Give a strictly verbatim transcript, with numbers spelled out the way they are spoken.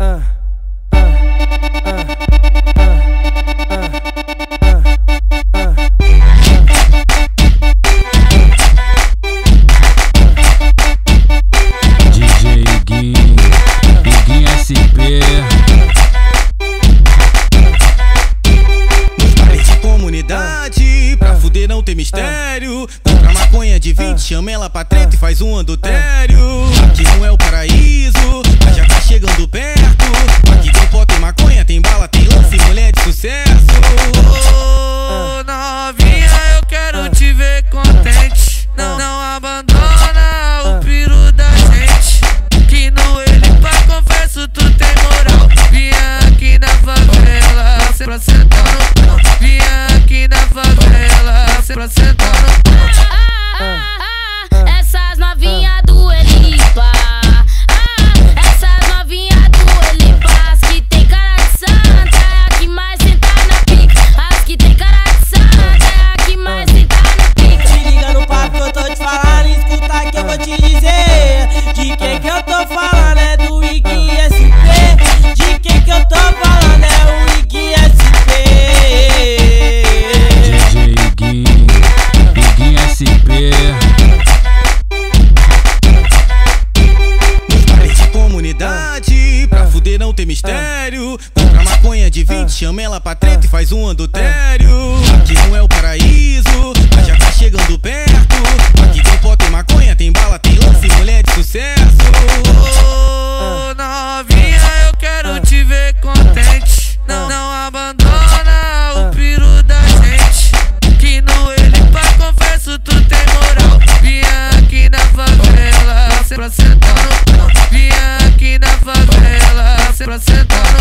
D J Guin Gui S P. Nos bares de comunidade, pra fuder não tem mistério. Compra maconha de vinte, chama ela pra treta e faz um adultério. Aqui não é o paraíso, mas já tá chegando perto. Aqui tem pó, tem maconha, tem bala, tem lance, mulher de sucesso. Ô, novinha, eu quero te ver contente. Não, não abandona o piru da gente. Que no ele pá, confesso, tu tem moral. Vim aqui na favela pra sentar no pão. Vim aqui na favela pra sentar no pão. Não tem mistério. Compra maconha de vinte, chama ela pra treta e faz um adultério. Aqui não é o paraíso, mas já tá chegando perto. Aqui tem pó, tem maconha, tem bala, tem lance, mulher de sucesso. Ô, novinha, eu quero te ver contente. Não, não abandona o piru da gente. Que no ele pá, confesso, tu tem moral. Vim aqui na favela pra sentar no pão. Vim aqui na favela pra sentar no